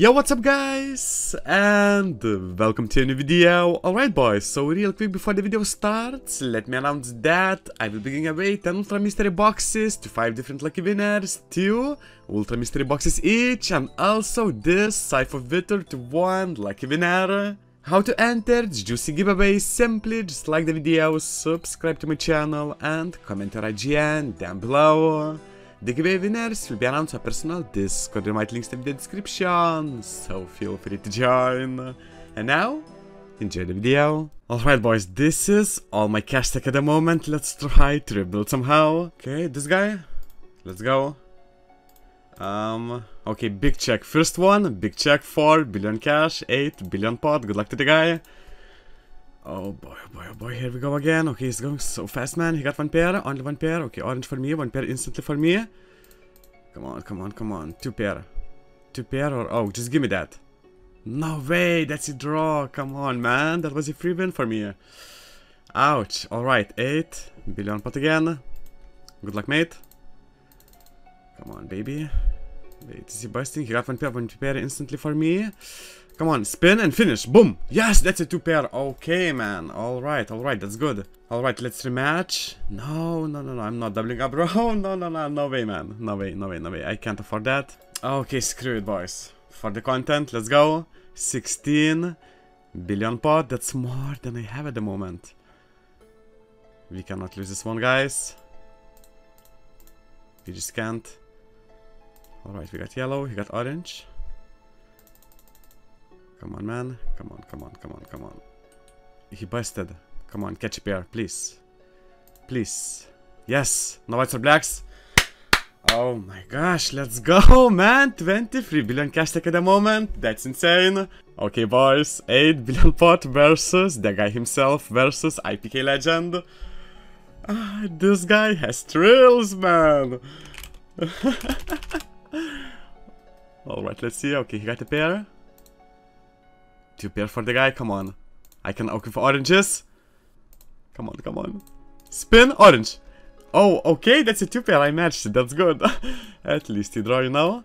Yo, what's up guys, and welcome to a new video. Alright boys, so real quick before the video starts, let me announce that I will be giving away 10 Ultra Mystery Boxes to 5 different lucky winners, 2 Ultra Mystery Boxes each, and also this Scythe of Vitur to 1 lucky winner. How to enter this juicy giveaway? Simply just like the video, subscribe to my channel, and comment your IGN down below. The giveaway winners will be announced on personal Discord, invite links in the description, so feel free to join. And now, enjoy the video. Alright boys, this is all my cash stack at the moment. Let's try to rebuild somehow. Okay, this guy, let's go. Okay, big check, first one, big check, 4 billion cash, 8 billion pot, good luck to the guy. Oh boy, here we go again. Okay, he's going so fast, man. He got 1 pair, only 1 pair. Okay, orange for me, 1 pair instantly for me. Come on, come on, come on. 2 pair. 2 pair or... oh, just give me that. No way, that's a draw. Come on, man. That was a free win for me. Ouch. Alright, 8 billion pot again. Good luck, mate. Come on, baby. Wait, is he busting? He got 1 pair instantly for me. Come on, spin and finish. Boom. Yes, that's a 2 pair. Okay, man. All right, that's good. All right, let's rematch. No. I'm not doubling up, bro. No way, man. No way. I can't afford that. Okay, screw it, boys. For the content, let's go. 16 billion pot. That's more than I have at the moment. We cannot lose this one, guys. We just can't. All right, we got yellow. He got orange. Come on, man. Come on. He busted. Come on, catch a pair, please. Please. Yes. No whites or blacks. Oh my gosh. Let's go, man. 23 billion cash stack at the moment. That's insane. Okay, boys. 8 billion pot versus the guy himself versus IPK legend. This guy has thrills, man. Alright, let's see. Okay, he got a pair. 2 pair for the guy, come on. I can okay for oranges. Come on. Spin, orange. Oh, okay, that's a 2 pair, I matched it, that's good. At least you draw, you know.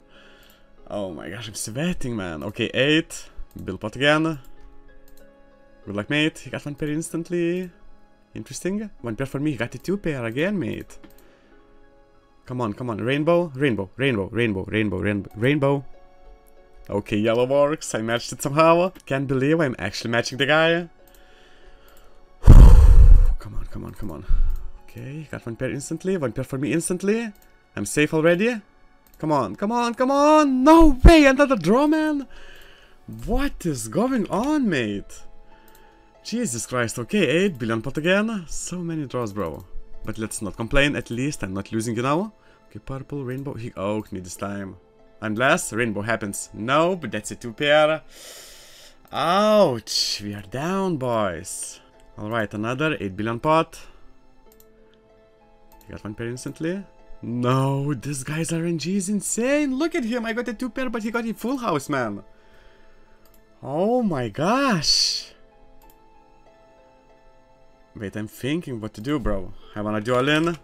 Oh my gosh, I'm sweating, man. Okay, 8. Bill pot again. Good luck, mate. He got 1 pair instantly. Interesting. 1 pair for me, he got a 2 pair again, mate. Come on. Rainbow. Okay, yellow works. I matched it somehow. Can't believe I'm actually matching the guy. Come on. Okay, got 1 pair instantly. 1 pair for me instantly. I'm safe already. Come on. No way, another draw, man. What is going on, mate? Jesus Christ. Okay, 8 billion pot again. So many draws, bro. But let's not complain. At least I'm not losing, you know. Okay, purple, rainbow. He oaked me this time. Unless rainbow happens. No, but that's a 2 pair. Ouch. We are down, boys. Alright, another 8 billion pot. He got 1 pair instantly. No, this guy's RNG is insane. Look at him. I got a 2 pair, but he got a full house, man. Oh my gosh. Wait, I'm thinking what to do, bro. I wanna do all in.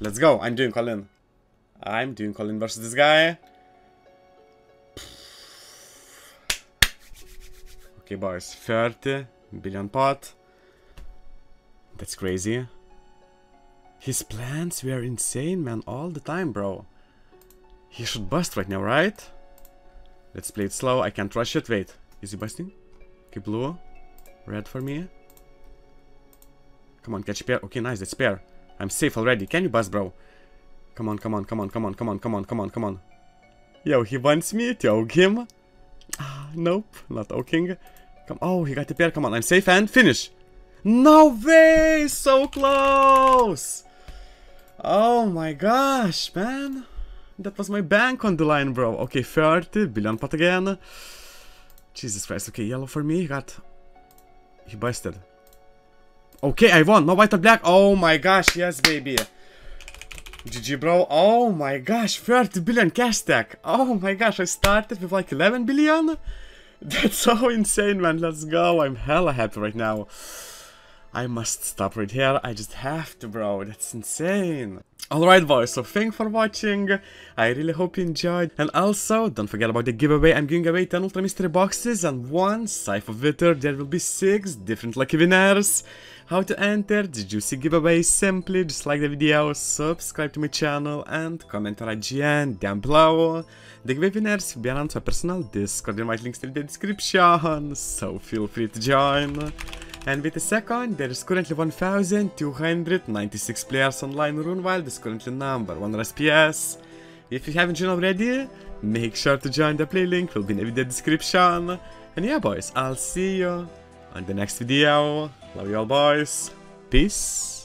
Let's go. I'm doing all in versus this guy. Okay, boys. 30 billion pot. That's crazy. His plans were insane, man. All the time, bro. He should bust right now, right? Let's play it slow. I can't rush it. Wait. Is he busting? Okay, blue. Red for me. Come on, catch a pair. Okay, nice. That's a pair. I'm safe already. Can you bust, bro? Come on. Yo, he wants me to oak him. Nope, not oaking. Come. Oh, he got a pair. Come on, I'm safe and finish. No way! So close! Oh my gosh, man. That was my bank on the line, bro. Okay, 30 billion pot again. Jesus Christ. Okay, yellow for me. He busted. Okay, I won. No white or black. Oh my gosh. Yes, baby. GG, bro. Oh my gosh. 30 billion cash stack. Oh my gosh. I started with like 11 billion. That's so insane, man. Let's go. I'm hella happy right now. I must stop right here, I just have to, bro, that's insane. Alright boys, so thanks for watching, I really hope you enjoyed, and also, don't forget about the giveaway. I'm giving away 10 Ultra Mystery Boxes and 1 Scythe of Vitur. There will be 6 different lucky winners. How to enter the juicy giveaway: simply just like the video, subscribe to my channel, and comment on IGN down below. The giveaway winners will be announced on my personal Discord, invite links in the description, so feel free to join. And wait a second, there is currently 1,296 players online. RuneWild is currently #1 RSPS. If you haven't joined already, make sure to join. The play link will be in the video description. And yeah boys, I'll see you on the next video. Love you all boys. Peace.